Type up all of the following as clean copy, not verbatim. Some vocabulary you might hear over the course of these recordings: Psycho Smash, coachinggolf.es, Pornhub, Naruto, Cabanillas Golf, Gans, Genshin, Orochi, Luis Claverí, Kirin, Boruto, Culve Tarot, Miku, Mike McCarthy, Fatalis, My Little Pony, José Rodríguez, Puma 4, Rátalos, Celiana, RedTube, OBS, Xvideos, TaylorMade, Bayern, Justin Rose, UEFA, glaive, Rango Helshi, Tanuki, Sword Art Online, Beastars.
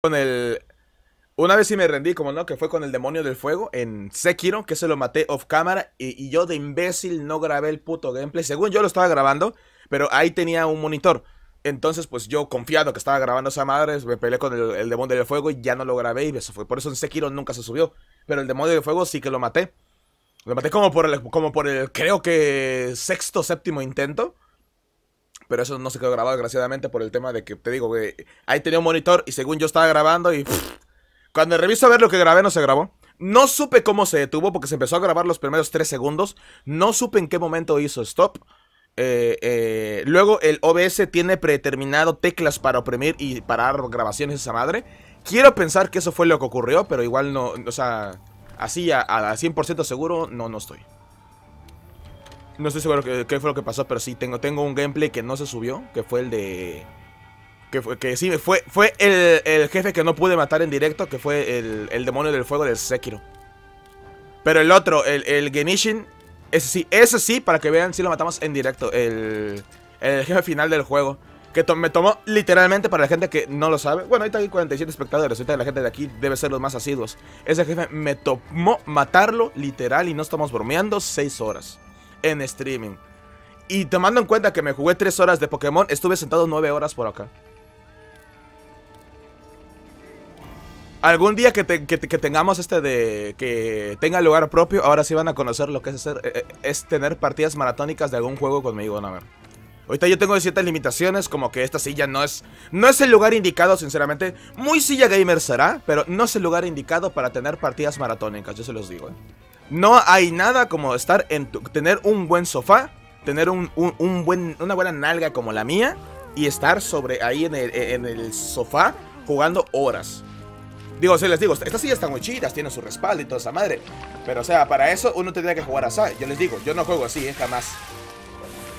con el... Una vez sí me rendí, como no, que fue con el demonio del fuego en Sekiro, que se lo maté off cámara y yo de imbécil no grabé el puto gameplay. Según yo lo estaba grabando, pero ahí tenía un monitor. Entonces pues yo confiado que estaba grabando esa madre, me peleé con el demonio del fuego y ya no lo grabé y eso fue. Por eso en Sekiro nunca se subió, pero el demonio del fuego sí que lo maté. Lo maté como por el creo que sexto, séptimo intento. Pero eso no se quedó grabado desgraciadamente por el tema de que, te digo, que ahí tenía un monitor y según yo estaba grabando y... Cuando reviso a ver lo que grabé, no se grabó. No supe cómo se detuvo porque se empezó a grabar los primeros 3 segundos. No supe en qué momento hizo stop. Luego el OBS tiene predeterminado teclas para oprimir y parar grabaciones de esa madre. Quiero pensar que eso fue lo que ocurrió, pero igual no... O sea, así a 100% seguro no estoy. No estoy seguro qué fue lo que pasó, pero sí tengo un gameplay que no se subió, que fue el de... Que sí, fue el jefe que no pude matar en directo, que fue el demonio del fuego del Sekiro. Pero el otro, el Genshin, ese sí, para que vean si lo matamos en directo. El jefe final del juego, que me tomó literalmente, para la gente que no lo sabe. Bueno, ahorita hay 47 espectadores, ahorita la gente de aquí debe ser los más asiduos. Ese jefe me tomó matarlo literal, y no estamos bromeando, 6 horas en streaming. Y tomando en cuenta que me jugué 3 horas de Pokémon, estuve sentado 9 horas por acá. Algún día que tengamos que tenga lugar propio, ahora sí van a conocer lo que es tener partidas maratónicas de algún juego conmigo, no, a ver. Ahorita yo tengo ciertas limitaciones, como que esta silla no es el lugar indicado, sinceramente. Muy silla gamer será, pero no es el lugar indicado para tener partidas maratónicas, yo se los digo, ¿eh? No hay nada como estar tener un buen sofá, tener una buena nalga como la mía y estar sobre ahí en el sofá jugando horas. Digo, sí, les digo, estas sillas están muy chidas, tienen su respaldo y toda esa madre. Pero, o sea, para eso uno tendría que jugar así. Yo les digo, yo no juego así, jamás.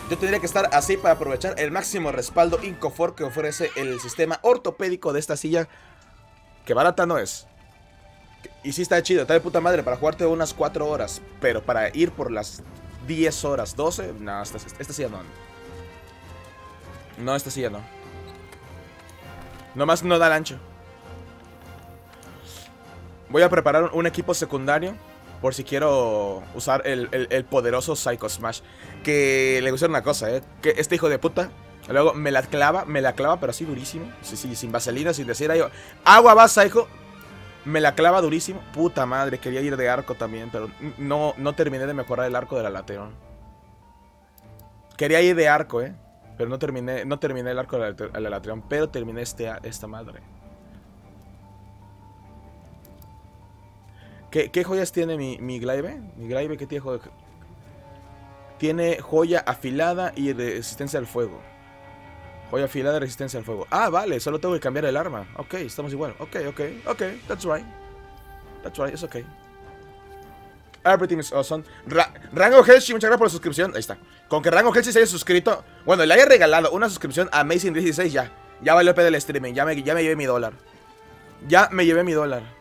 Yo tendría que estar así para aprovechar el máximo respaldo y confort que ofrece el sistema ortopédico de esta silla. Que barata no es. Y sí está chido, está de puta madre para jugarte unas 4 horas. Pero para ir por las 10 horas, 12, no, esta silla no. No, esta silla no. Nomás no da el ancho. Voy a preparar un equipo secundario por si quiero usar el poderoso Psycho Smash. Que le gusta una cosa, ¿eh? Que este hijo de puta luego me la clava, pero así durísimo. Sí, sin vaselina, sin decir ahí, agua va, Psycho. Me la clava durísimo. Puta madre, quería ir de arco también, pero no terminé de mejorar el arco del Alatreón. Quería ir de arco, ¿eh? Pero no terminé el arco del Alatreón, pero terminé esta madre. ¿Qué joyas tiene mi glaive? Mi glaive, ¿qué tiene joya? Tiene joya afilada y resistencia al fuego. Joya afilada y resistencia al fuego. Ah, vale, solo tengo que cambiar el arma. Ok, estamos igual. Ok, that's right. That's right, it's okay. Everything is awesome. Rango Helshi, muchas gracias por la suscripción. Ahí está. Con que Rango Helshi se haya suscrito, bueno, le haya regalado una suscripción a Amazing 16 ya. Ya valió pedo el streaming, ya me llevé mi dólar. Ya me llevé mi dólar.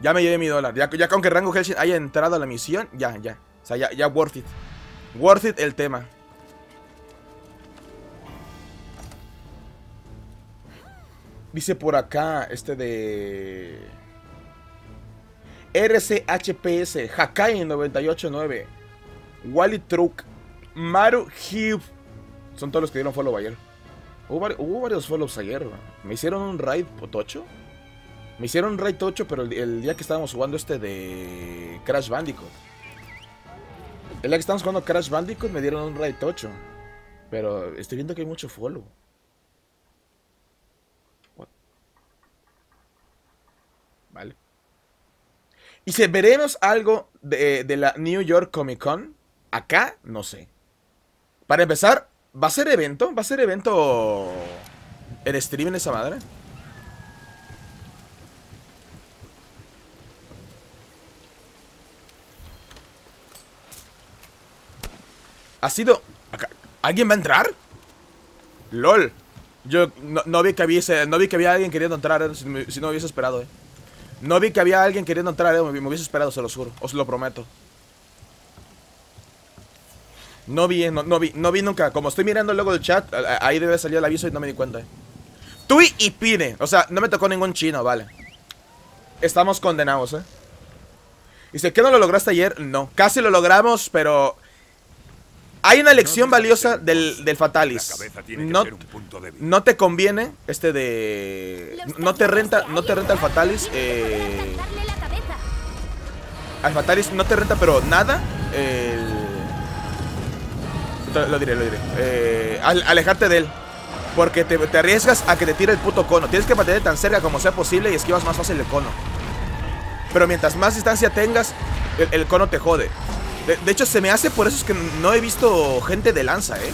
Ya me llevé mi dólar, ya con que Rango Helsing haya entrado a la misión, ya. O sea, ya worth it. Worth it el tema. Dice por acá, de... RCHPS, Hakai 989, Wally Truck, Maru Hib. Son todos los que dieron follow ayer. Hubo varios follows ayer, man. Me hicieron un raid potocho. Me hicieron raid 8, pero el día que estábamos jugando de Crash Bandicoot. El día que estábamos jugando Crash Bandicoot me dieron un raid 8. Pero estoy viendo que hay mucho follow. What? Vale. Y si veremos algo de la New York Comic Con, acá, no sé. Para empezar, ¿va a ser evento en streaming esa madre? Ha sido... ¿Alguien va a entrar? LOL. Yo no vi que había alguien queriendo entrar, si no me hubiese esperado, No vi que había alguien queriendo entrar, me hubiese esperado, se lo juro. Os lo prometo. No vi nunca. Como estoy mirando luego el chat, ahí debe salir el aviso y no me di cuenta. Tui y Pine. O sea, no me tocó ningún chino, vale. Estamos condenados, eh. Dice, ¿qué no lo lograste ayer? No, casi lo logramos, pero... Hay una lección valiosa del Fatalis. No te conviene este de... No te renta el Fatalis. Al Fatalis no te renta, pero nada. Lo diré. Alejarte de él. Porque te arriesgas a que te tire el puto cono. Tienes que patear tan cerca como sea posible y esquivas más fácil el cono. Pero mientras más distancia tengas, el cono te jode. De hecho, se me hace por eso es que no he visto gente de lanza, eh.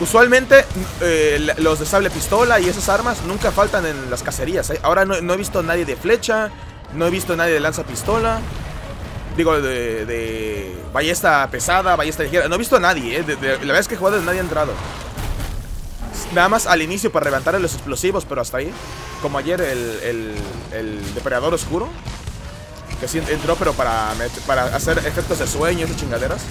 Usualmente, los de sable pistola y esas armas nunca faltan en las cacerías, eh. Ahora no he visto nadie de flecha, no he visto nadie de lanza pistola. Digo, de ballesta pesada, ballesta ligera. No he visto a nadie, eh. La verdad es que he jugado y nadie ha entrado. Nada más al inicio para levantar los explosivos, pero hasta ahí. Como ayer el depredador oscuro. Que sí entró, pero para hacer efectos de sueño y chingaderas.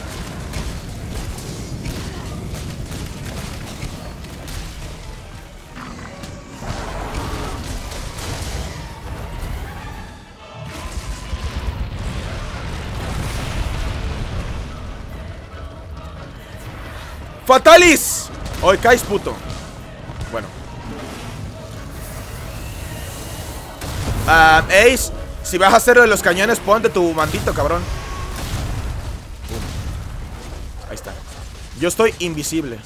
¡Fatalis! Hoy caes, puto. Bueno. Ace, si vas a hacer lo de los cañones, ponte tu mantito, cabrón. Ahí está. Yo estoy invisible.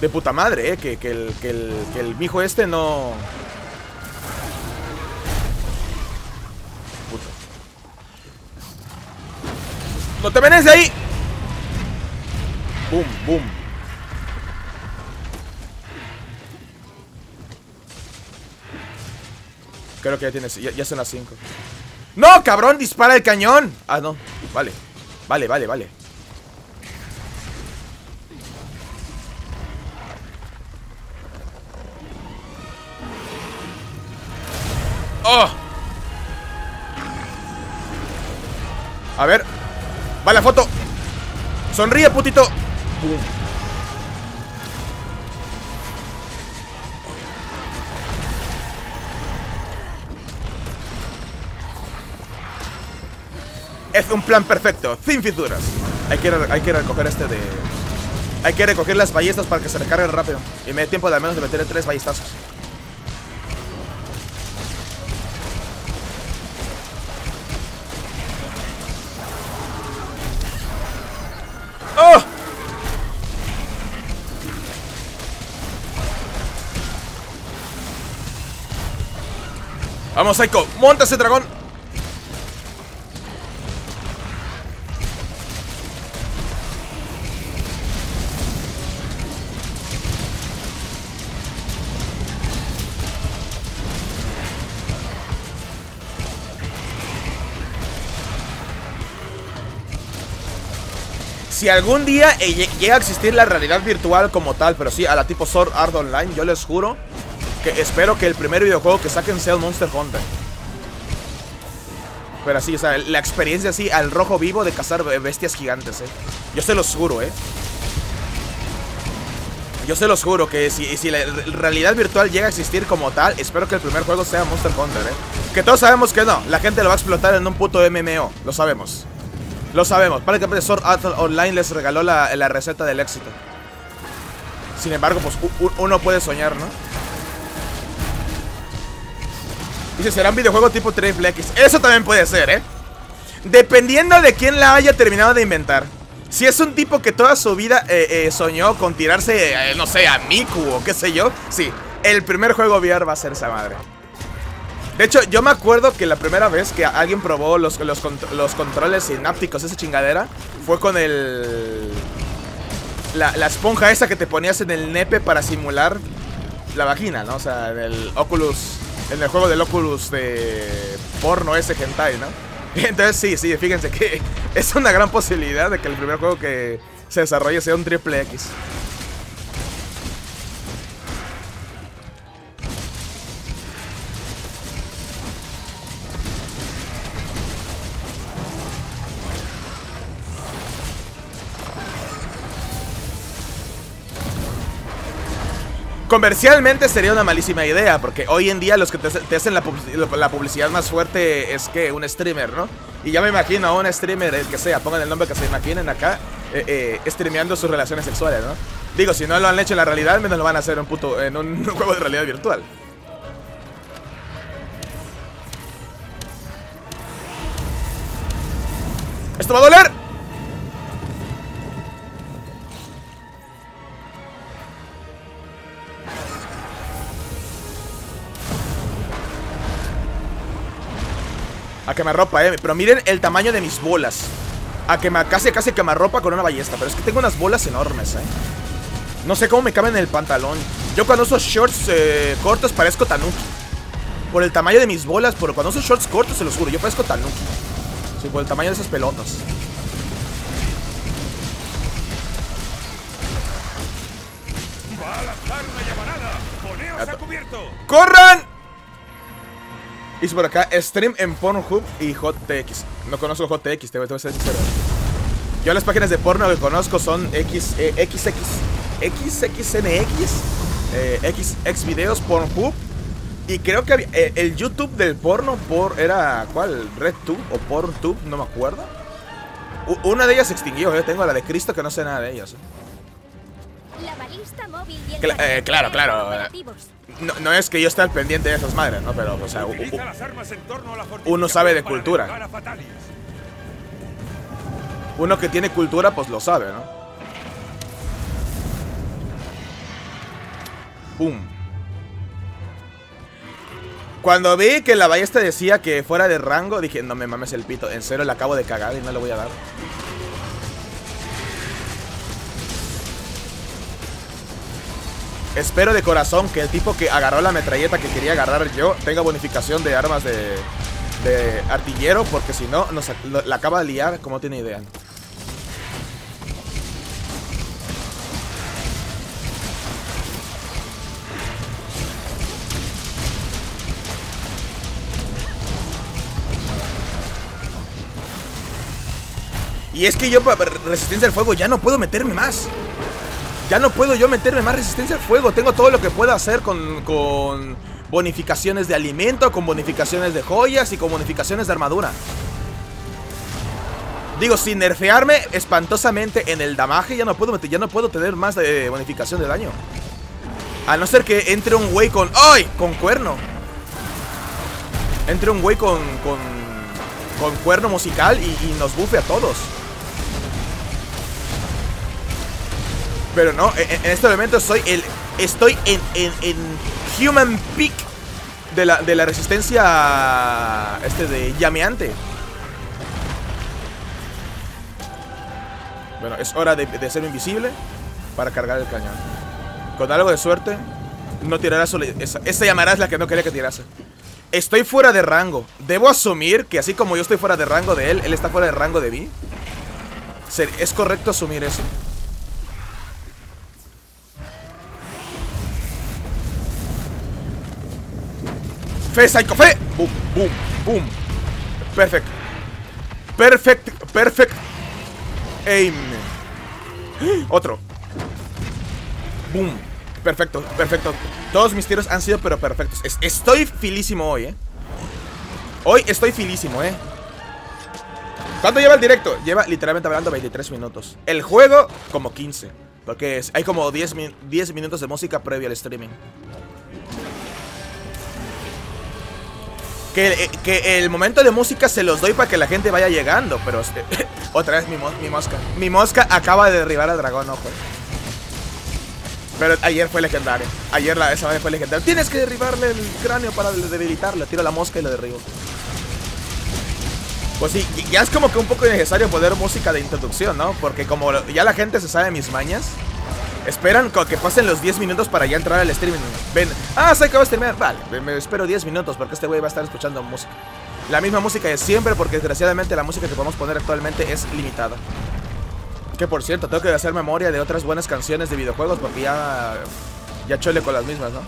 De puta madre, que el mijo este no... Puto. ¡No te venes de ahí! Boom, boom. Creo que ya tienes, ya son las 5. ¡No, cabrón! ¡Dispara el cañón! Ah, no, vale. Vale. ¡Oh! A ver. Va la foto. Sonríe, putito. Es un plan perfecto, sin fisuras. Hay que recoger este de... Hay que recoger las ballestas para que se recarguen rápido. Y me dé tiempo de al menos de meterle 3 ballestazos. Vamos, Psycho, monta ese dragón. Si algún día llega a existir la realidad virtual como tal, pero sí a la tipo Sword Art Online, yo les juro que espero que el primer videojuego que saquen sea el Monster Hunter. Pero así, o sea, la experiencia así al rojo vivo de cazar bestias gigantes, eh. Yo se los juro, eh. Yo se los juro que si la realidad virtual llega a existir como tal, espero que el primer juego sea Monster Hunter, eh. Que todos sabemos que no, la gente lo va a explotar en un puto MMO, lo sabemos. Lo sabemos, para que Sword Art Online les regaló la receta del éxito. Sin embargo, pues uno puede soñar, ¿no? Dice, será un videojuego tipo Triple X. Eso también puede ser, ¿eh? Dependiendo de quién la haya terminado de inventar. Si es un tipo que toda su vida soñó con tirarse, no sé, a Miku o qué sé yo. Sí, el primer juego VR va a ser esa madre. De hecho, yo me acuerdo que la primera vez que alguien probó los controles sinápticos, esa chingadera, fue con la esponja esa que te ponías en el nepe para simular la vagina, ¿no? O sea, en el Oculus... En el juego del Oculus de porno ese hentai, ¿no? Entonces sí, fíjense que es una gran posibilidad de que el primer juego que se desarrolle sea un triple X. Comercialmente sería una malísima idea, porque hoy en día los que te hacen la publicidad más fuerte es que un streamer, ¿no? Y ya me imagino a un streamer, el que sea, pongan el nombre que se imaginen acá, streameando sus relaciones sexuales, ¿no? Digo, si no lo han hecho en la realidad, menos lo van a hacer en un juego de realidad virtual. ¡Esto va a doler! A quemarropa, pero miren el tamaño de mis bolas. A quemar, casi quemarropa con una ballesta. Pero es que tengo unas bolas enormes, No sé cómo me caben en el pantalón. Yo cuando uso shorts cortos parezco Tanuki. Por el tamaño de mis bolas, por cuando uso shorts cortos, se los juro, yo parezco Tanuki. Sí, por el tamaño de esas pelotas. Va a lanzar una llamarada. Poneos a cubierto. ¡Corran! Hice por acá stream en Pornhub y JTX. No conozco JTX, te voy a ser sincero. Yo las páginas de porno que conozco son XXNX, Xvideos, Pornhub. Y creo que había, el YouTube del porno era, ¿cuál? RedTube o PornTube, no me acuerdo. Una de ellas se extinguió, yo tengo la de Cristo que no sé nada de ellas. La balista móvil y el claro. No es que yo esté al pendiente de esas madres, ¿no? Pero, o sea, uno sabe de cultura. Uno que tiene cultura, pues lo sabe, ¿no? ¡Pum! Cuando vi que la ballesta decía que fuera de rango, dije, no me mames el pito. En serio, la acabo de cagar y no le voy a dar. Espero de corazón que el tipo que agarró la metralleta que quería agarrar yo tenga bonificación de armas de artillero, porque si no, la acaba de liar como no tiene idea. Y es que yo para resistencia al fuego ya no puedo meterme más. Ya no puedo yo meterme más resistencia al fuego. Tengo todo lo que puedo hacer con bonificaciones de alimento, con bonificaciones de joyas y con bonificaciones de armadura. Digo, sin nerfearme espantosamente en el damaje, ya no puedo tener más de bonificación de daño. A no ser que entre un güey con... ¡Ay! Con cuerno. Entre un güey con cuerno musical y nos bufe a todos. Pero no, en este momento estoy en Human Peak de la resistencia de llameante. Bueno, es hora de ser invisible para cargar el cañón. Con algo de suerte, no tirarás esa llamarás la que no quería que tirase. Estoy fuera de rango. Debo asumir que así como yo estoy fuera de rango de él, él está fuera de rango de mí. ¿Es correcto asumir eso? Fe, Psycho, fe. Boom, boom, boom. Perfect aim. Otro. Boom. Perfecto. Todos mis tiros han sido pero perfectos. Estoy filísimo hoy, Hoy estoy filísimo, ¿Cuánto lleva el directo? Lleva literalmente hablando 23 minutos. El juego, como 15. Porque hay como 10 minutos de música previo al streaming. Que el momento de música se los doy para que la gente vaya llegando. Pero otra vez mi mosca. Mi mosca acaba de derribar al dragón, ojo. Pero ayer fue legendario. Ayer esa vez fue legendario. Tienes que derribarle el cráneo para debilitarlo. Tiro la mosca y lo derribo. Pues sí, ya es como que un poco innecesario poner música de introducción, ¿no? Porque como ya la gente se sabe mis mañas, esperan que pasen los 10 minutos para ya entrar al streaming. Ven, se acaba de streamear. Vale, me espero 10 minutos porque este güey va a estar escuchando música. La misma música de siempre, porque desgraciadamente la música que podemos poner actualmente es limitada. Que por cierto, tengo que hacer memoria de otras buenas canciones de videojuegos, porque ya chole con las mismas, ¿no?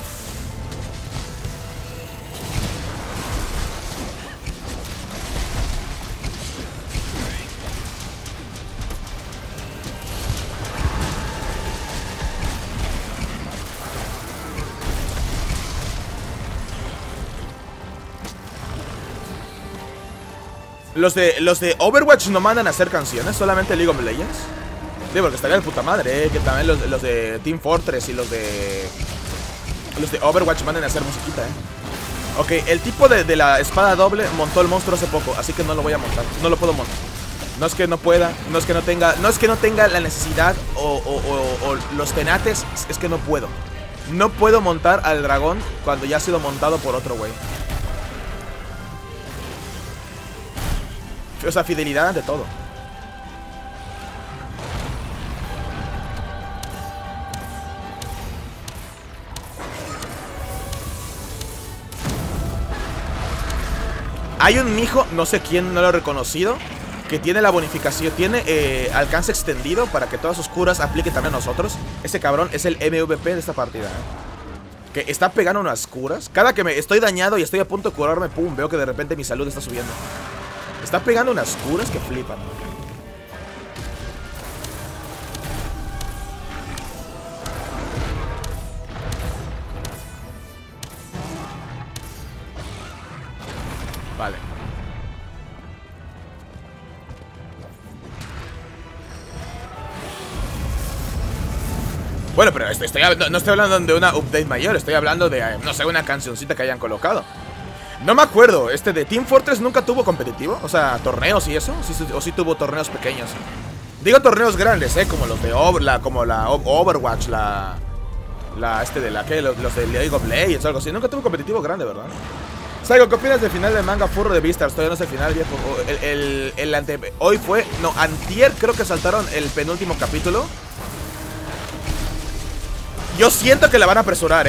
Los de Overwatch no mandan a hacer canciones, solamente League of Legends. Sí, porque estaría de puta madre, que también los de Team Fortress y los de Overwatch manden a hacer musiquita, Ok, el tipo de la espada doble montó el monstruo hace poco, así que no lo voy a montar, no lo puedo montar. No es que no pueda, no es que no tenga, no es que no tenga la necesidad o los penates, es que no puedo. No puedo montar al dragón cuando ya ha sido montado por otro güey. O sea, fidelidad ante todo. Hay un mijo, no sé quién, no lo he reconocido, que tiene la bonificación, tiene alcance extendido para que todas sus curas apliquen también a nosotros. Ese cabrón es el MVP de esta partida, que está pegando unas curas. Cada que me estoy dañado y estoy a punto de curarme, pum, veo que de repente mi salud está subiendo. Está pegando unas curas que flipan. Vale. Bueno, pero no estoy hablando de una update mayor, estoy hablando de, no sé, una cancioncita que hayan colocado. No me acuerdo, este de Team Fortress nunca tuvo competitivo, o sea, torneos y eso, o sí tuvo torneos pequeños. Digo torneos grandes, como los de Overwatch, los de League of Legends o algo así. Nunca tuvo competitivo grande, ¿verdad? Psycho, ¿qué opinas del final del manga furro de Beastars? Todavía no es el final, viejo. Hoy fue, no, antier creo que saltaron el penúltimo capítulo. Yo siento que la van a apresurar,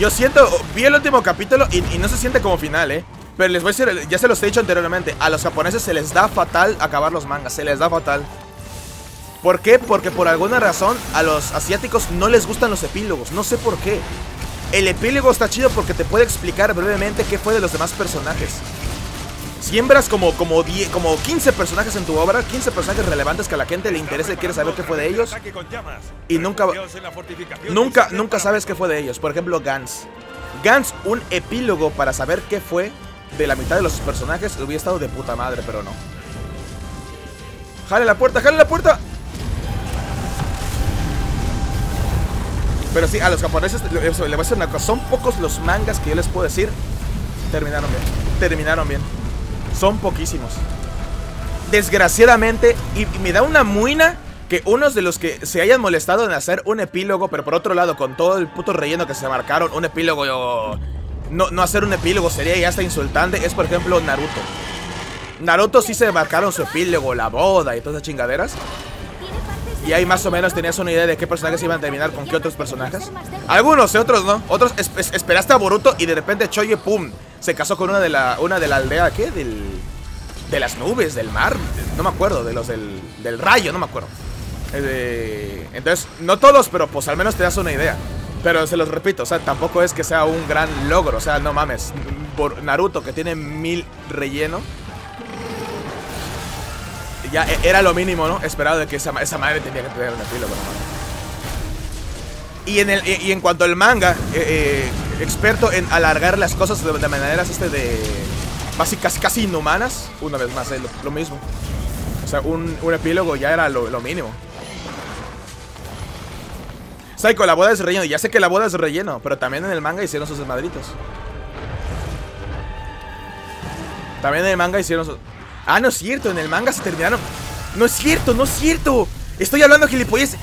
Yo siento, vi el último capítulo y no se siente como final, Pero les voy a decir, ya se los he dicho anteriormente, a los japoneses se les da fatal acabar los mangas, se les da fatal. ¿Por qué? Porque por alguna razón a los asiáticos no les gustan los epílogos, no sé por qué. El epílogo está chido porque te puede explicar brevemente qué fue de los demás personajes. Siembras como 15 personajes en tu obra, 15 personajes relevantes que a la gente le interesa y quiere saber qué fue de ellos. Y nunca sabes qué fue de ellos. Por ejemplo, Gans. Gans, un epílogo para saber qué fue de la mitad de los personajes, hubiera estado de puta madre, pero no. ¡Jale la puerta, jale la puerta! Pero sí, a los japoneses, le voy a decir una cosa, son pocos los mangas que yo les puedo decir terminaron bien. Terminaron bien. Son poquísimos. Desgraciadamente, y me da una muina que unos de los que se hayan molestado en hacer un epílogo, pero por otro lado, con todo el puto relleno que se marcaron, un epílogo, no hacer un epílogo sería ya hasta insultante. Es por ejemplo Naruto. Naruto sí se marcaron su epílogo, la boda y todas esas chingaderas. Y ahí más o menos tenías una idea de qué personajes iban a terminar con qué otros personajes. Algunos, otros no. Otros esperaste a Boruto y de repente Choye, pum, se casó con una de la aldea, ¿qué? De las nubes, del mar, no me acuerdo, de los del rayo, no me acuerdo. Entonces, no todos, pero pues al menos te das una idea. Pero se los repito, o sea, tampoco es que sea un gran logro, o sea, no mames. Por Naruto, que tiene 1000 relleno, ya era lo mínimo, ¿no? Esperado de que esa madre tenía que tener un epílogo, ¿no? Y en cuanto al manga, experto en alargar las cosas de maneras básicas casi inhumanas. Una vez más, lo mismo. O sea, un epílogo ya era lo mínimo. Psycho, la boda es relleno. Ya sé que la boda es relleno, pero también en el manga hicieron sus desmadritos. También en el manga hicieron sus... Ah, no es cierto, en el manga se terminaron. No es cierto, no es cierto. Estoy hablando gilipollas.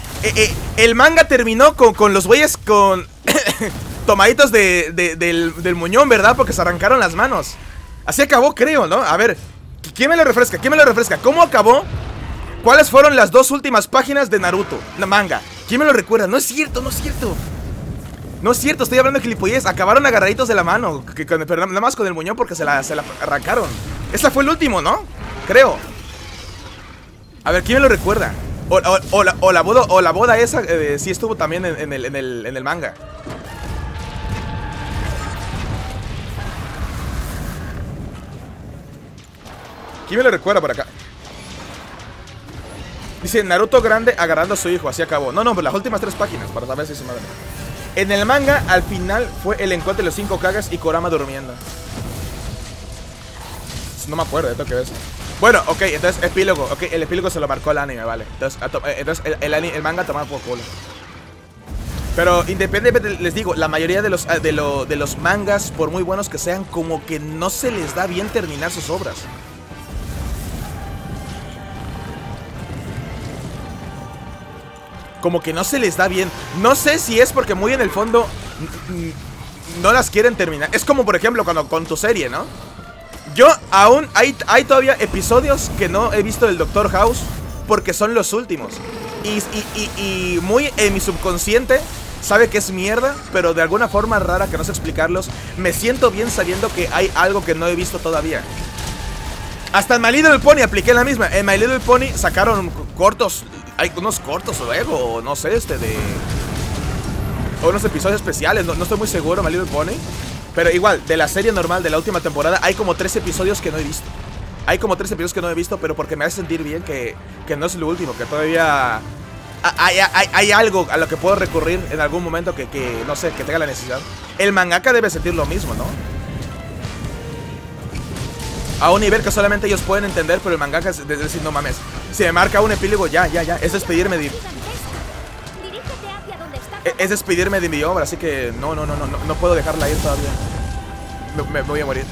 El manga terminó con los güeyes con... tomaditos del muñón, ¿verdad? Porque se arrancaron las manos. Así acabó, creo, ¿no? A ver, ¿quién me lo refresca? ¿Quién me lo refresca? ¿Cómo acabó? ¿Cuáles fueron las dos últimas páginas de Naruto? La manga. ¿Quién me lo recuerda? No es cierto, no es cierto. No es cierto, estoy hablando de gilipollez. Acabaron agarraditos de la mano, pero nada más con el muñón porque se la arrancaron. Esta fue el último, ¿no? Creo. A ver, ¿quién me lo recuerda? O la boda esa sí estuvo también en el manga. ¿Quién me lo recuerda por acá? Dice Naruto grande agarrando a su hijo, así acabó. No, no, pero las últimas 3 páginas, para saber si se me... En el manga, al final, fue el encuentro de los 5 Kagas y Kurama durmiendo. No me acuerdo de esto que es. Bueno, ok, entonces epílogo. Ok, el epílogo se lo marcó el anime, vale. Entonces el manga tomaba por culo. Pero independientemente, les digo, la mayoría de los mangas, por muy buenos que sean, como que no se les da bien terminar sus obras. Como que no se les da bien. No sé si es porque muy en el fondo no las quieren terminar. Es como por ejemplo cuando con tu serie, ¿no? Yo aún hay todavía episodios que no he visto del Doctor House porque son los últimos. Y muy en mi subconsciente sabe que es mierda, pero de alguna forma rara que no sé explicarlos, me siento bien sabiendo que hay algo que no he visto todavía. Hasta en My Little Pony apliqué la misma. En My Little Pony sacaron cortos. Hay unos cortos luego, no sé, o unos episodios especiales, no estoy muy seguro, My Little Pony. Pero igual, de la serie normal de la última temporada hay como 3 episodios que no he visto. Hay como 3 episodios que no he visto, pero porque me hace sentir bien que no es lo último, que todavía hay algo a lo que puedo recurrir en algún momento que no sé, que tenga la necesidad. El mangaka debe sentir lo mismo, ¿no? A un nivel que solamente ellos pueden entender, pero el mangaka es decir, no mames. Si me marca un epílogo, ya. Es despedirme de... Es despedirme de mi obra, así que no puedo dejarla ir todavía. Me voy a morir,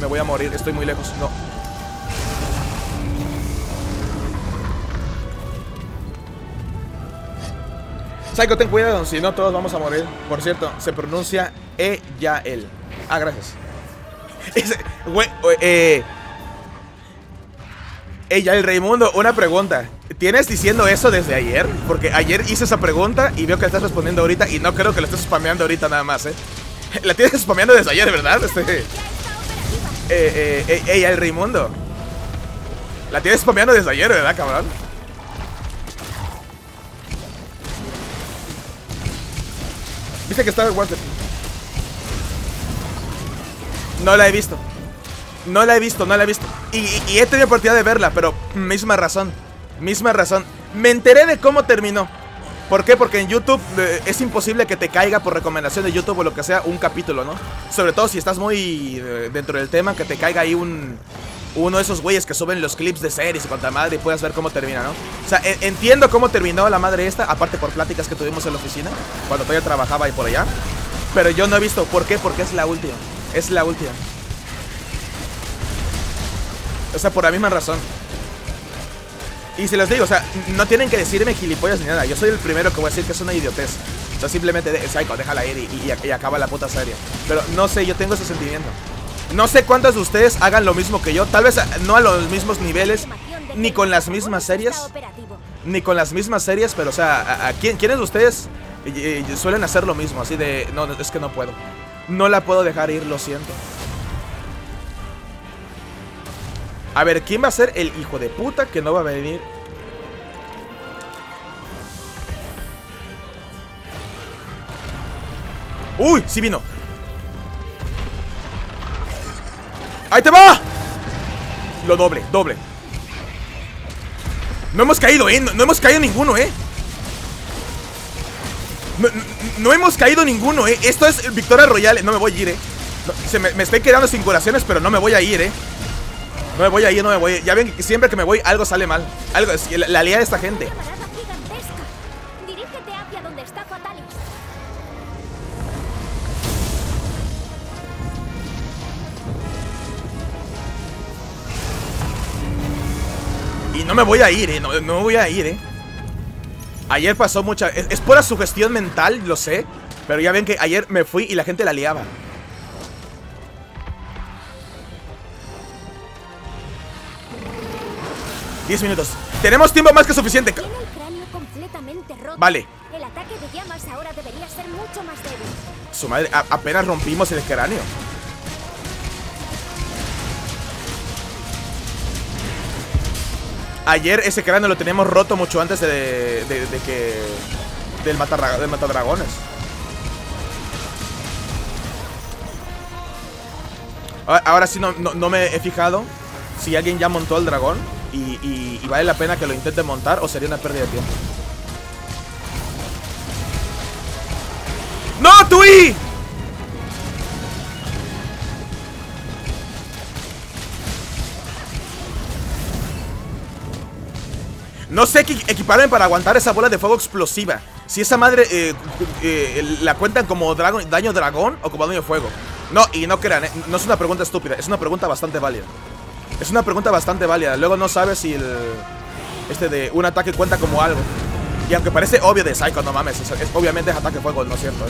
me voy a morir, estoy muy lejos, no. Psycho, ten cuidado, si no todos vamos a morir. Por cierto, se pronuncia E-ya-el. Ah, gracias. Ya el Raimundo, una pregunta. ¿Tienes diciendo eso desde ayer? Porque ayer hice esa pregunta y veo que la estás respondiendo ahorita. Y no creo que la estés spameando ahorita nada más, ¿eh? La tienes spameando desde ayer, ¿verdad? Ya el Raimundo, la tienes spameando desde ayer, ¿verdad, cabrón? Viste que estaba el WhatsApp. No la he visto. No la he visto. Y he tenido oportunidad de verla, pero misma razón. Me enteré de cómo terminó. ¿Por qué? Porque en YouTube es imposible que te caiga por recomendación de YouTube o lo que sea un capítulo, ¿no? Sobre todo si estás muy dentro del tema, que te caiga ahí uno de esos güeyes que suben los clips de series y cuanta madre y puedas ver cómo termina, ¿no? O sea, entiendo cómo terminó la madre esta, aparte por pláticas que tuvimos en la oficina, cuando todavía trabajaba ahí por allá. Pero yo no he visto. ¿Por qué? Porque es la última. Es la última. O sea, por la misma razón. Y se los digo, o sea, no tienen que decirme gilipollas ni nada. Yo soy el primero que voy a decir que es una idiotez. O sea, simplemente, Psycho, déjala ir y acaba la puta serie. Pero no sé, yo tengo ese sentimiento. No sé cuántos de ustedes hagan lo mismo que yo. Tal vez no a los mismos niveles, ni con las mismas series. Pero o sea, ¿quiénes de ustedes suelen hacer lo mismo? Así de, no, es que no puedo. No la puedo dejar ir, lo siento. A ver, ¿quién va a ser el hijo de puta que no va a venir? ¡Uy! ¡Sí vino! ¡Ahí te va! Lo doble. No hemos caído, ¿eh? No hemos caído ninguno, ¿eh? No hemos caído ninguno, ¿eh? Esto es victoria royal. No me voy a ir, ¿eh? Me estoy quedando sin curaciones, pero no me voy a ir, ¿eh? No me voy a ir. Ya ven que siempre que me voy algo sale mal. Algo es la liada de esta gente. Y no me voy a ir, no me voy a ir. Ayer pasó mucha... Es pura sugestión mental, lo sé. Pero ya ven que ayer me fui y la gente la liaba. $10 minutos. Tenemos tiempo más que suficiente. Tiene el cráneo completamente roto. Vale. El ataque de llamas ahora debería ser mucho más débil. Su madre, apenas rompimos el cráneo. Ayer ese cráneo lo teníamos roto mucho antes de que... del matadragones. Ahora sí no me he fijado si alguien ya montó al dragón. Y vale la pena que lo intente montar o sería una pérdida de tiempo. ¡No, Tui! No sé qué equiparme para aguantar esa bola de fuego explosiva. Si esa madre la cuentan como daño dragón o como daño fuego. No, y no crean, no es una pregunta estúpida, es una pregunta bastante válida. Es una pregunta bastante válida. Luego no sabes si el... este de un ataque cuenta como algo. Y aunque parece obvio de Psycho, no mames, obviamente es ataque fuego, no es cierto,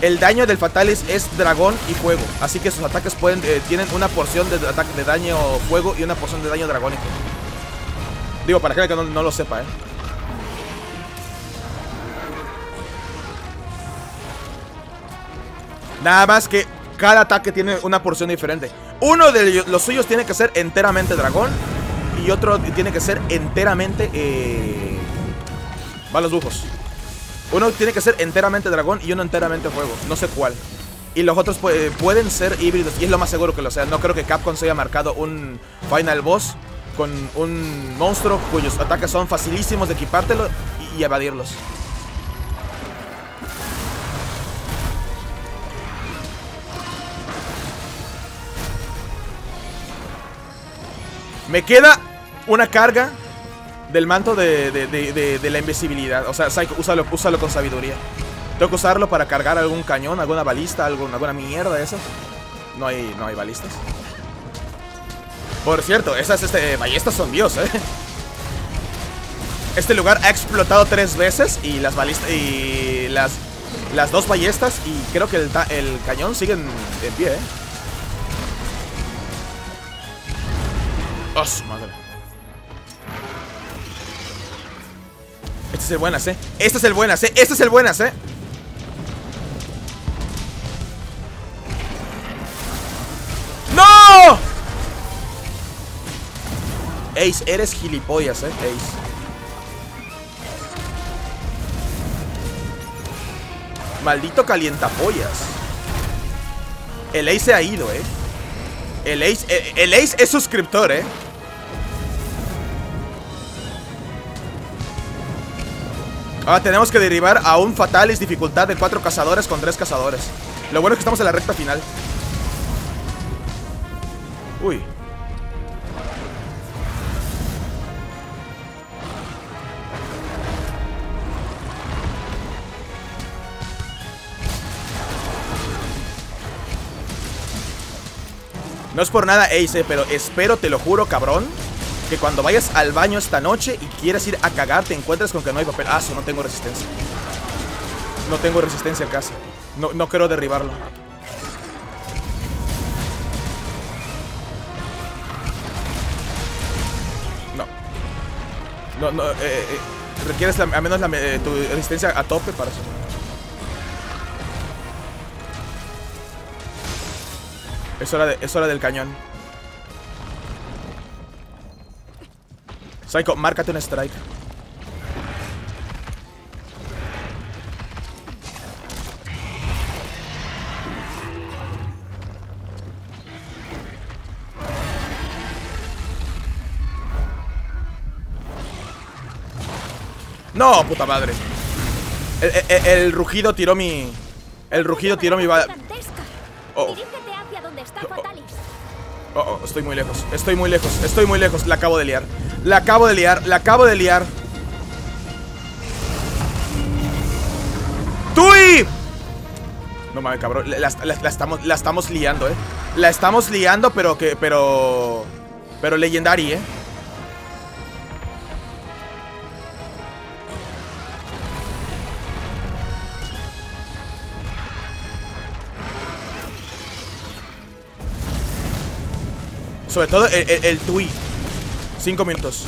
El daño del Fatalis es dragón y fuego. Así que sus ataques pueden tienen una porción de ataque de daño fuego y una porción de daño dragónico. Digo, para aquel que no lo sepa, Nada más que cada ataque tiene una porción diferente. Uno de los suyos tiene que ser enteramente dragón y otro tiene que ser enteramente... Malos dibujos. Uno tiene que ser enteramente dragón y uno enteramente fuego. No sé cuál. Y los otros pueden ser híbridos. Y es lo más seguro que lo sea. No creo que Capcom se haya marcado un final boss con un monstruo cuyos ataques son facilísimos de equipártelo y evadirlos. Me queda una carga del manto de la invisibilidad. O sea, Psycho, úsalo con sabiduría. Tengo que usarlo para cargar algún cañón, alguna balista, alguna mierda de esas. No hay balistas. Por cierto, esas ballestas son dios, Este lugar ha explotado 3 veces y las balistas y las 2 ballestas y creo que el cañón siguen en pie, ¡Oh, su madre! Este es el buenas, Este es el buenas, Este es el buenas, ¡No! Ace, eres gilipollas, Ace. Maldito calientapollas. El Ace se ha ido, El Ace es suscriptor, Ahora tenemos que derivar a un Fatalis dificultad de 4 cazadores con 3 cazadores. Lo bueno es que estamos en la recta final. Uy. No es por nada, Ace, pero espero, te lo juro, cabrón, que cuando vayas al baño esta noche y quieres ir a cagar, te encuentres con que no hay papel. Ah, no tengo resistencia. No tengo resistencia al caso. No quiero derribarlo. No, requieres al menos tu resistencia a tope para eso. Es hora del cañón. Psycho, márcate un strike. No, puta madre. El rugido tiró mi... El rugido tiró mi bala. Oh. Oh, estoy muy lejos, estoy muy lejos. La acabo de liar, la acabo de liar. ¡Tui! No mames, cabrón, la estamos liando, La estamos liando, pero que... Pero legendary, Sobre todo el Tui. 5 minutos.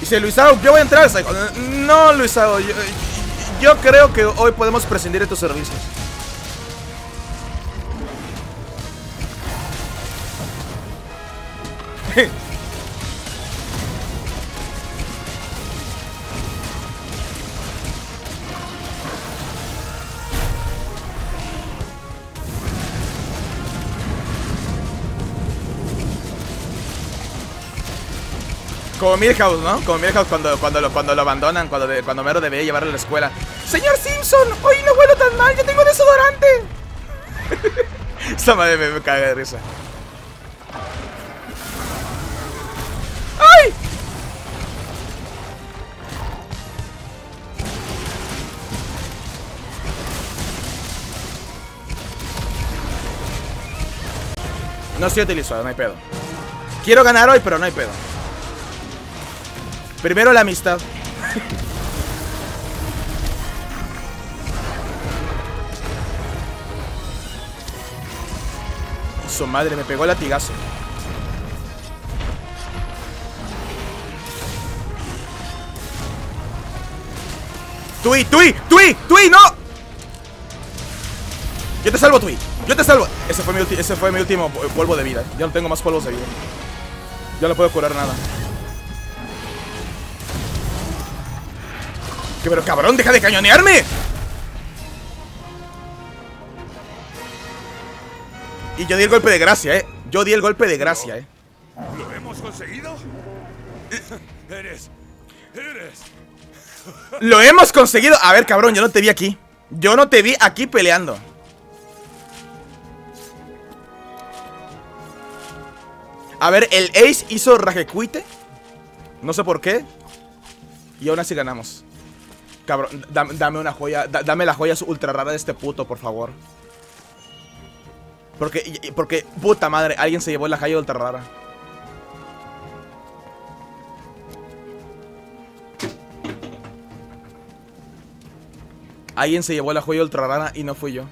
Dice Luisao, yo voy a entrar. No, Luisao, yo creo que hoy podemos prescindir de tus servicios. Como Milhouse, ¿no? Como Milhouse cuando lo abandonan, cuando Mero debería llevarlo a la escuela. ¡Señor Simpson! ¡Hoy no huelo tan mal! ¡Yo tengo desodorante! Esa madre me caga de risa. ¡Ay! No estoy utilizado, no hay pedo. Quiero ganar hoy, pero no hay pedo. Primero la amistad. Su madre, me pegó el latigazo. ¡Tui, Tui, Tui, Tui, no! Yo te salvo, Tui. Yo te salvo. Ese fue mi último polvo de vida. Ya no tengo más polvos de vida. Ya no puedo curar nada. Pero cabrón, deja de cañonearme. Y yo di el golpe de gracia, Yo di el golpe de gracia, ¿Lo hemos conseguido? Eres. Lo hemos conseguido. A ver, cabrón, yo no te vi aquí. Yo no te vi aquí peleando. A ver, el Ace hizo rajecuite. No sé por qué. Y aún así ganamos. Cabrón, dame una joya, dame la joya ultra rara de este puto, por favor. Porque, puta madre, alguien se llevó la joya ultra rara. Alguien se llevó la joya ultra rara y no fui yo.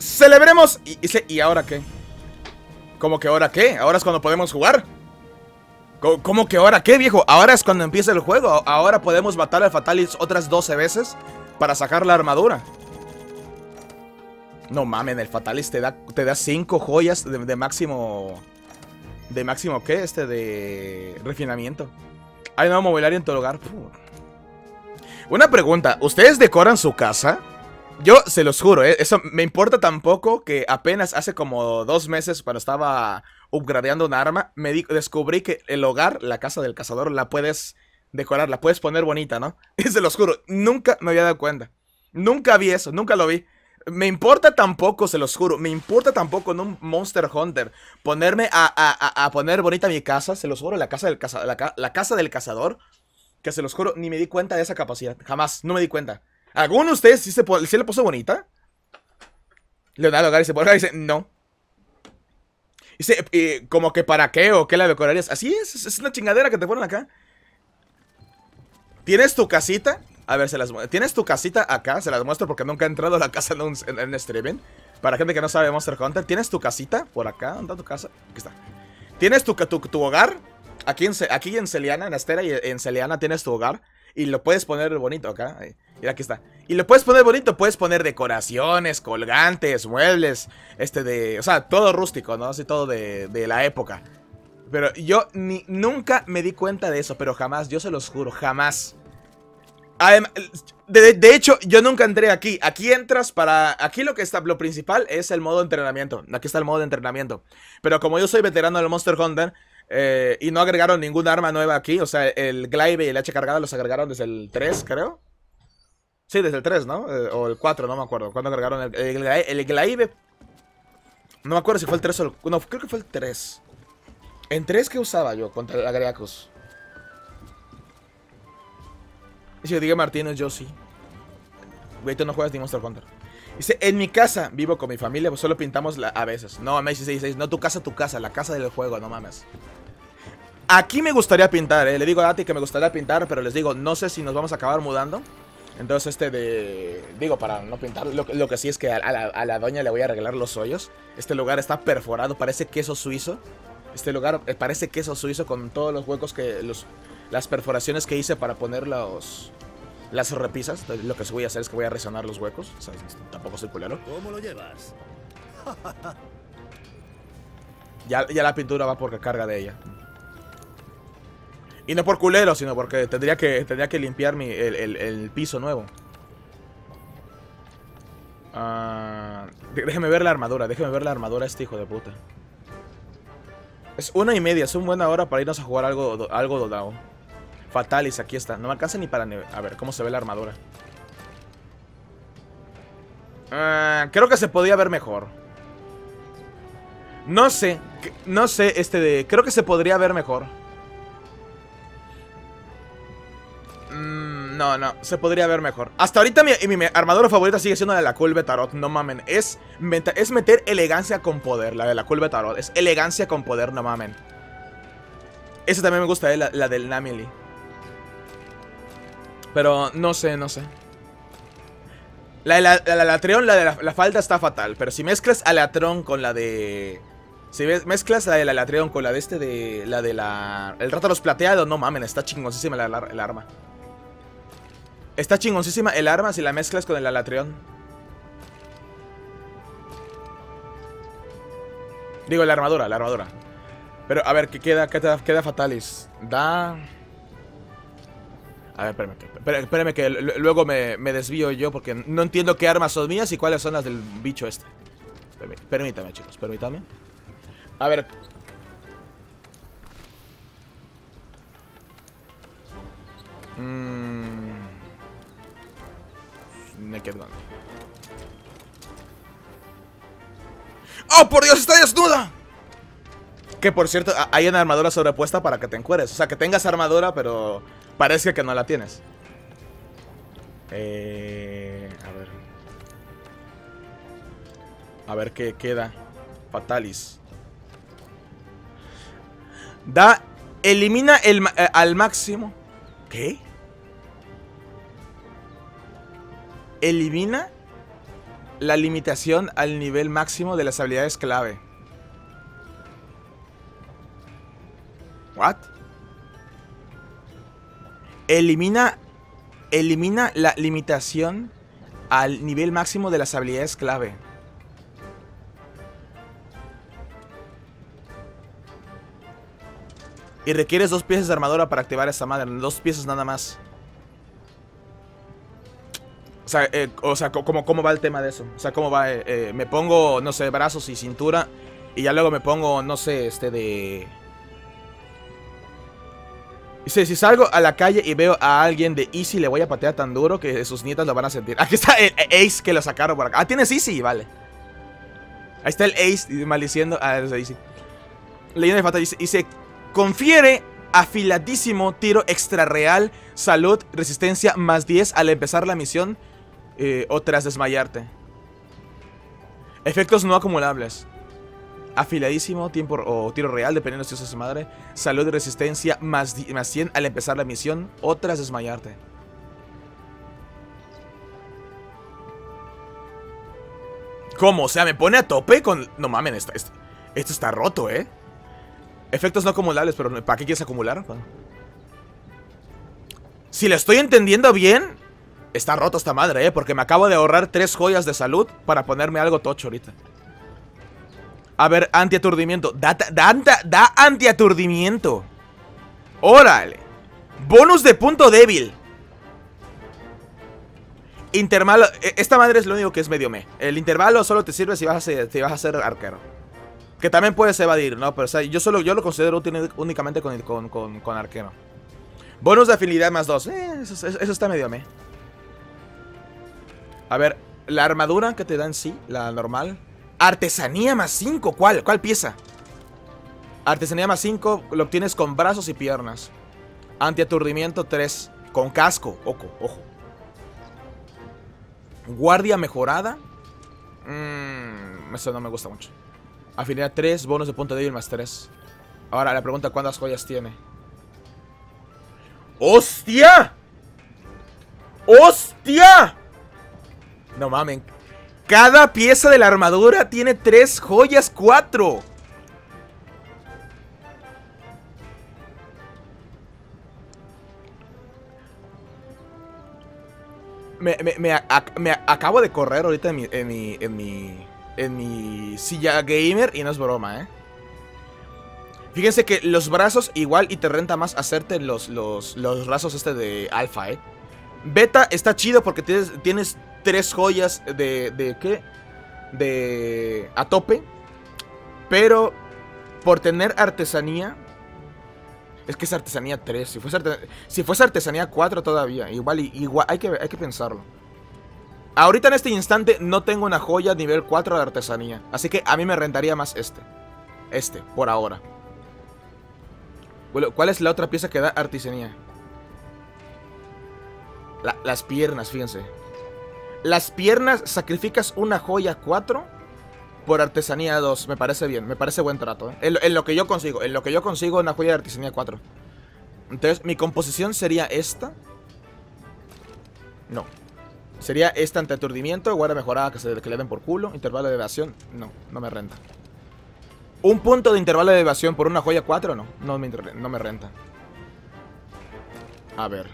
¡Celebremos! ¿Y ahora qué? ¿Cómo que ahora qué? ¿Ahora es cuando podemos jugar? ¿Cómo que ahora qué, viejo? Ahora es cuando empieza el juego. Ahora podemos matar al Fatalis otras 12 veces para sacar la armadura. No mames, el Fatalis te da 5 joyas de máximo... ¿De máximo qué? De refinamiento. Hay nuevo mobiliario en tu hogar. Una pregunta. ¿Ustedes decoran su casa? Yo se los juro, eso me importa tan poco que apenas hace como 2 meses cuando estaba upgradeando un arma, descubrí que el hogar, la casa del cazador, la puedes decorar, la puedes poner bonita, ¿no? Y se los juro, nunca me había dado cuenta. Nunca vi eso, nunca lo vi. Me importa tan poco, se los juro, me importa tan poco en un Monster Hunter ponerme a poner bonita mi casa, se los juro, la casa del cazador, que se los juro, ni me di cuenta de esa capacidad, jamás, no me di cuenta. ¿Alguno de ustedes sí le puso bonita? Leonardo Gary se pone y dice, no. Dice, como que para qué o qué la decorarías. Así es una chingadera que te ponen acá. ¿Tienes tu casita? A ver, se las muestro. ¿Tienes tu casita acá? Se las muestro porque nunca he entrado a la casa en streaming. Para gente que no sabe Monster Hunter, ¿tienes tu casita? Por acá, ¿dónde está tu casa? Aquí está. ¿Tienes tu hogar? Aquí en Celiana, en Astera y en Celiana tienes tu hogar. Y lo puedes poner bonito acá. Mira, aquí está. Y lo puedes poner bonito. Puedes poner decoraciones, colgantes, muebles. O sea, todo rústico, ¿no? Así todo de la época. Pero yo nunca me di cuenta de eso. Pero jamás, yo se los juro, jamás. Además, de hecho, yo nunca entré aquí. Aquí entras para... Aquí lo principal es el modo de entrenamiento. Aquí está el modo de entrenamiento. Pero como yo soy veterano del Monster Hunter... y no agregaron ningún arma nueva aquí. O sea, el Glaive y el hacha cargada los agregaron desde el 3, creo. Sí, desde el 3, ¿no? O el 4, no me acuerdo. ¿Cuándo agregaron el Glaive? No me acuerdo si fue el 3 o el... No, creo que fue el 3. ¿En 3 qué usaba yo contra la Greacus? Dice, diga Martínez, yo sí. Güey, tú no juegas ni Monster Hunter. Dice, en mi casa, vivo con mi familia, pues solo pintamos a veces. No, me dice 66, no tu casa, la casa del juego, no mames. Aquí me gustaría pintar, le digo a Dati que me gustaría pintar, pero les digo, no sé si nos vamos a acabar mudando. Entonces digo, para no pintar, lo que sí es que a la doña le voy a arreglar los hoyos. Este lugar está perforado, parece queso suizo. Este lugar parece queso suizo con todos los huecos que, las perforaciones que hice para poner las repisas. Lo que voy a hacer es que voy a resonar los huecos, o sea, tampoco soy culero. ¿Cómo lo llevas? Ya la pintura va porque carga de ella. Y no por culero, sino porque tendría que limpiar el piso nuevo. Déjeme ver la armadura, a este hijo de puta. Es 1:30, es una buena hora para irnos a jugar algo dodao. Fatalis, aquí está. No me alcanza ni para... A ver, ¿cómo se ve la armadura? Creo que se podía ver mejor. No sé. No sé, creo que se podría ver mejor. No, se podría ver mejor. Hasta ahorita mi armadura favorita sigue siendo la de la Culve Tarot. No mamen. Es meter elegancia con poder, la de la Culve Tarot. Es elegancia con poder, no mamen. Esa también me gusta, la del Namili. Pero no sé. La Alatreón, la falda está fatal. Pero si mezclas Alatreón con la de... Si mezclas la del Alatreón con la de el Rátalos plateado, no mamen, está chingoncísima el arma. Está chingoncísima el arma si la mezclas con el Alatreón. Digo, la armadura. Pero a ver, ¿qué queda? Queda Fatalis. A ver, espérame que luego me desvío yo porque no entiendo qué armas son mías y cuáles son las del bicho este. Permítame, chicos, permítame. A ver. Naked Gun. ¡Oh, por Dios, está desnuda! Que por cierto, hay una armadura sobrepuesta para que te encueres. O sea, que tengas armadura, pero parece que no la tienes. A ver. A ver qué queda. Fatalis. Elimina al máximo. ¿Qué? Elimina la limitación al nivel máximo de las habilidades clave. ¿What? Elimina la limitación al nivel máximo de las habilidades clave. Y requieres 2 piezas de armadura para activar esta madre. 2 piezas nada más. O sea, ¿cómo va el tema de eso? O sea, ¿cómo va? Me pongo, no sé, brazos y cintura. Y ya luego me pongo, no sé, Dice, si salgo a la calle y veo a alguien de Easy, le voy a patear tan duro que sus nietas lo van a sentir. Aquí está el Ace que lo sacaron por acá. Ah, tienes Easy, vale. Ahí está el Ace maldiciendo a Easy. Leyenda de Fata dice, confiere afiladísimo tiro extra real, salud, resistencia más 10 al empezar la misión o tras desmayarte. Efectos no acumulables. Afiladísimo, tiempo o tiro real, dependiendo si usas su madre. Salud y resistencia más 100 al empezar la misión o tras desmayarte. ¿Cómo? O sea, me pone a tope con... No mames, esto está roto, ¿eh? Efectos no acumulables, pero ¿para qué quieres acumular? Bueno. Si lo estoy entendiendo bien, está roto esta madre, ¿eh? Porque me acabo de ahorrar 3 joyas de salud para ponerme algo tocho ahorita. A ver, antiaturdimiento. Da antiaturdimiento. Órale. Bonus de punto débil. Intervalo. Esta madre es lo único que es medio me. El intervalo solo te sirve si vas a ser arquero. Que también puedes evadir, ¿no? Pero o sea, yo lo considero útil únicamente con arquero. Bonus de afinidad más 2. Eso está medio me. A ver, la armadura que te dan, sí, la normal. Artesanía más 5, ¿cuál pieza? Artesanía más 5 lo obtienes con brazos y piernas. Antiaturdimiento 3, con casco, ojo. Guardia mejorada. Eso no me gusta mucho. Afinidad 3, bonus de punto débil más 3. Ahora la pregunta, ¿cuántas joyas tiene? ¡Hostia! ¡Hostia! No mamen. Cada pieza de la armadura tiene 3 joyas, 4. Me acabo de correr ahorita en mi silla gamer y no es broma, ¿eh? Fíjense que los brazos igual y te renta más hacerte los brazos de alfa, ¿eh? Beta está chido porque tienes 3 joyas de a tope. Pero por tener artesanía... Es que es artesanía 3. Si fuese artesanía 4 todavía. Igual hay que pensarlo. Ahorita en este instante no tengo una joya nivel 4 de artesanía. Así que a mí me rentaría más por ahora. Bueno, ¿cuál es la otra pieza que da artesanía? Las piernas, fíjense. Las piernas sacrificas una joya 4 por artesanía 2. Me parece bien, me parece buen trato, ¿eh? En lo que yo consigo una joya de artesanía 4. Entonces, mi composición sería esta. No. Sería esta ante aturdimiento, guarda mejorada que le den por culo, intervalo de evasión. No, no me renta. Un punto de intervalo de evasión por una joya 4, no me renta. A ver.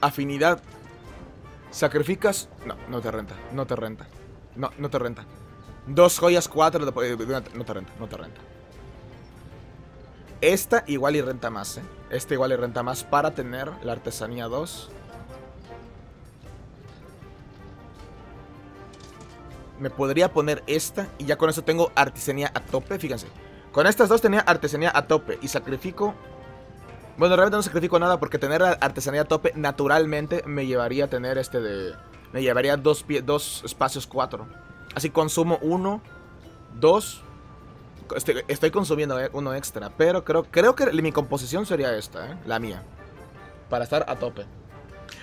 Afinidad. Sacrificas. No te renta. 2 joyas 4. No te renta. Esta igual y renta más, ¿eh? Esta igual y renta más para tener la artesanía 2. Me podría poner esta y ya con eso tengo artesanía a tope, fíjense. Con estas dos tenía artesanía a tope y sacrifico... Bueno, realmente no sacrifico nada porque tener artesanía a tope naturalmente me llevaría a tener Me llevaría dos espacios 4. Así consumo 1, 2... Estoy consumiendo 1 extra, pero creo que mi composición sería esta, ¿eh? La mía. Para estar a tope.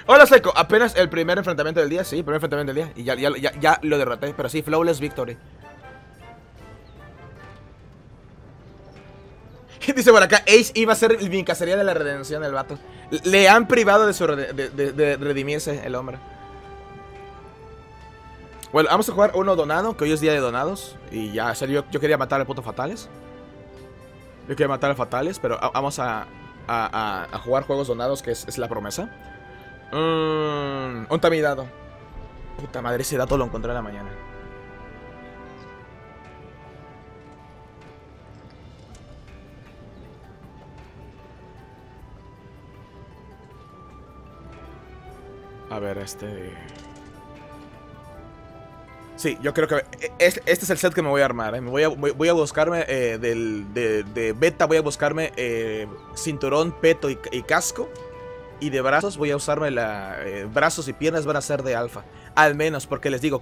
Hola Psycho, apenas el primer enfrentamiento del día. Sí, el primer enfrentamiento del día. Y ya lo derroté, pero sí, flawless victory. Dice por acá, Ace iba a ser mi cacería de la redención del vato. Le han privado de su de redimirse el hombre. Bueno, vamos a jugar uno donado, que hoy es día de donados. Y ya, o sea, yo quería matar al puto Fatales. Yo quería matar a Fatales, pero vamos a jugar juegos donados, que es la promesa. ¿Dónde está mi dado? Puta madre, ese dato lo encontré en la mañana. A ver, Sí, yo creo que este es el set que me voy a armar, ¿eh? Voy a buscarme de beta, voy a buscarme cinturón, peto y casco. Y de brazos voy a usarme brazos y piernas van a ser de alfa. Al menos, porque les digo,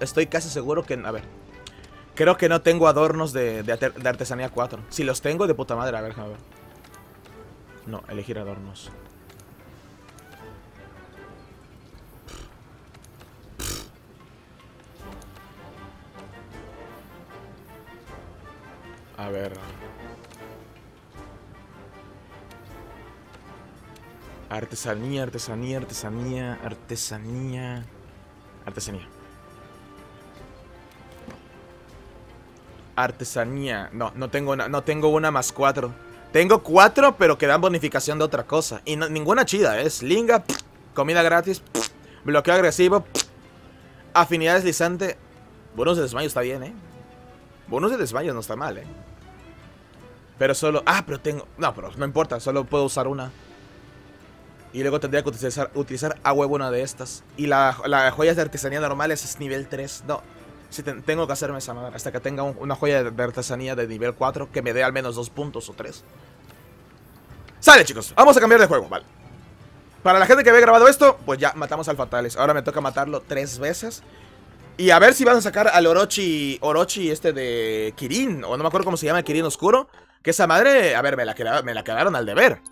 estoy casi seguro que... A ver, creo que no tengo adornos de artesanía 4. Si los tengo, de puta madre, a ver, déjame ver. No, elegir adornos. A ver... Artesanía. No tengo una, más 4. Tengo 4, pero que dan bonificación de otra cosa. Y no, ninguna chida, es linga, comida gratis, bloqueo agresivo, afinidad deslizante. Bonus de desmayo está bien, bonus de desmayo no está mal, pero solo... No, pero no importa, solo puedo usar una. Y luego tendría que utilizar a huevo una de estas. Y las joyas de artesanía normales es nivel 3. No, sí, tengo que hacerme esa madre hasta que tenga una joya de artesanía de nivel 4 que me dé al menos 2 puntos o 3. Sale, chicos, vamos a cambiar de juego, vale. Para la gente que había grabado esto, pues ya matamos al Fatalis. Ahora me toca matarlo 3 veces. Y a ver si van a sacar al Orochi de Kirin. O no me acuerdo cómo se llama, el Kirin oscuro. Que esa madre, a ver, me la quedaron al deber.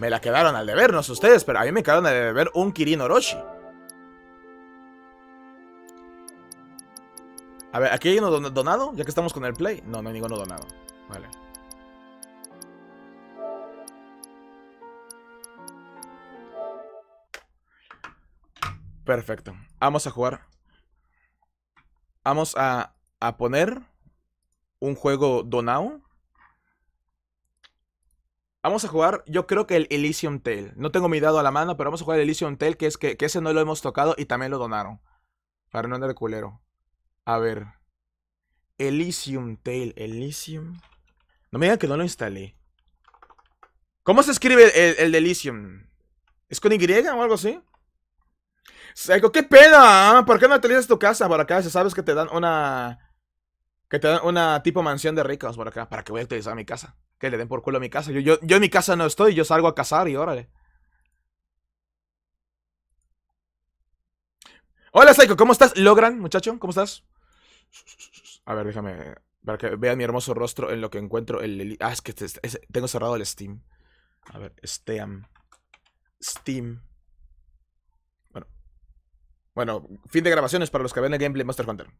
Me la quedaron al deber, no sé ustedes, pero a mí me quedaron al deber un Kirin Orochi. A ver, ¿aquí hay uno donado? Ya que estamos con el play. No, no hay ninguno donado. Vale. Perfecto. Vamos a jugar. Vamos a poner un juego donado. Vamos a jugar, yo creo que el Elysium Tale. No tengo mi dado a la mano, pero vamos a jugar el Elysium Tale, que es que ese no lo hemos tocado y también lo donaron. Para no andar de culero. A ver. Elysium Tale. Elysium. No me digan que no lo instalé. ¿Cómo se escribe el de Elysium? ¿Es con Y o algo así? Psycho, qué pena. ¿Por qué no utilizas tu casa por acá? Si sabes que te dan una... que te dan una tipo mansión de ricos por acá. ¿Para qué voy a utilizar mi casa? Que le den por culo a mi casa. Yo en mi casa no estoy. Yo salgo a cazar y órale. Hola Psycho, ¿cómo estás? ¿Logran, muchacho? ¿Cómo estás? A ver, déjame... para que vean mi hermoso rostro en lo que encuentro el... Ah, es que tengo cerrado el Steam. A ver, Steam. Bueno, fin de grabaciones para los que ven el gameplay Monster Hunter.